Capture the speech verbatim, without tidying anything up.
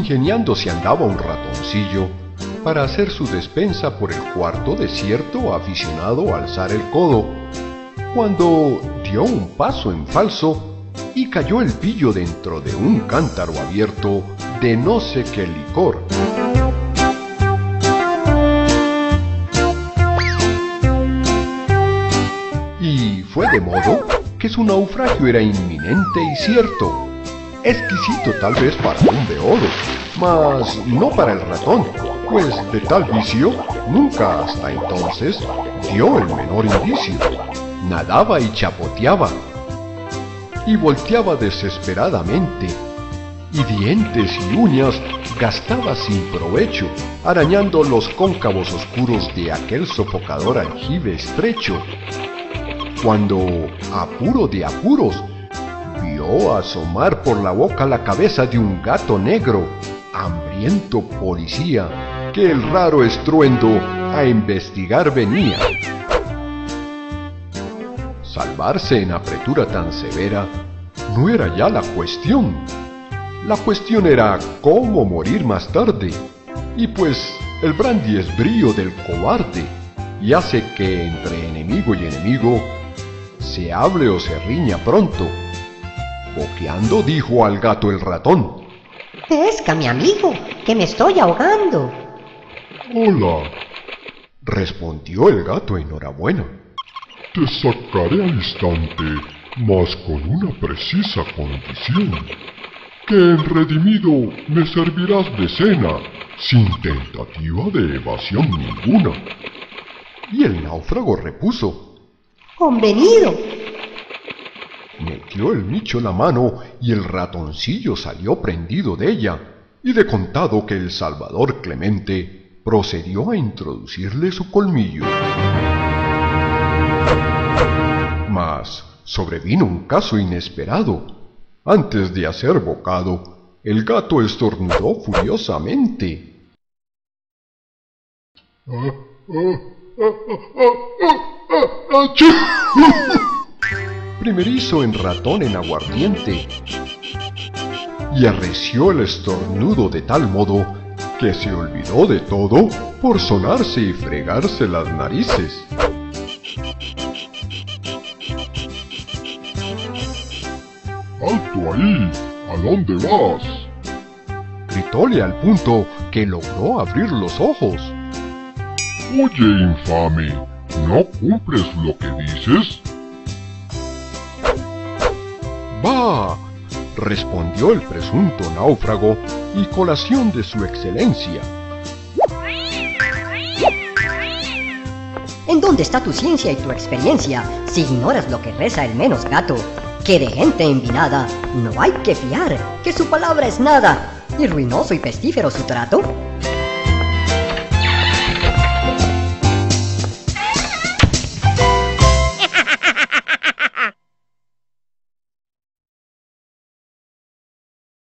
ingeniándose andaba un ratoncillo para hacer su despensa por el cuarto desierto aficionado a alzar el codo, cuando dio un paso en falso y cayó el pillo dentro de un cántaro abierto de no sé qué licor. Y fue de modo que su naufragio era inminente y cierto, exquisito tal vez para un beodo, mas no para el ratón, pues de tal vicio nunca hasta entonces dio el menor indicio. Nadaba y chapoteaba, y volteaba desesperadamente, y dientes y uñas gastaba sin provecho, arañando los cóncavos oscuros de aquel sofocador aljibe estrecho, cuando, a puro de apuros, vio asomar por la boca la cabeza de un gato negro, hambriento policía, que el raro estruendo a investigar venía. Salvarse en apretura tan severa no era ya la cuestión. La cuestión era cómo morir más tarde. Y pues el brandy es brío del cobarde y hace que entre enemigo y enemigo se hable o se riña pronto. Boqueando dijo al gato el ratón: «Pesca, mi amigo, que me estoy ahogando». «Hola», respondió el gato enhorabuena. «Te sacaré al instante, mas con una precisa condición, que en redimido me servirás de cena, sin tentativa de evasión ninguna». Y el náufrago repuso: «¡Convenido!». Metió el bicho la mano y el ratoncillo salió prendido de ella, y de contado que el Salvador Clemente procedió a introducirle su colmillo. Mas sobrevino un caso inesperado. Antes de hacer bocado, el gato estornudó furiosamente. Primerizo en ratón en aguardiente. Y arreció el estornudo de tal modo que se olvidó de todo por sonarse y fregarse las narices. «¡Alto ahí! ¿A dónde vas?», gritóle al punto que logró abrir los ojos. «Oye, infame, ¿no cumples lo que dices?». «¡Bah!», respondió el presunto náufrago y colación de su excelencia. «¿En dónde está tu ciencia y tu experiencia si ignoras lo que reza el menos gato? Que de gente envinada no hay que fiar, que su palabra es nada, y ruinoso y pestífero su trato».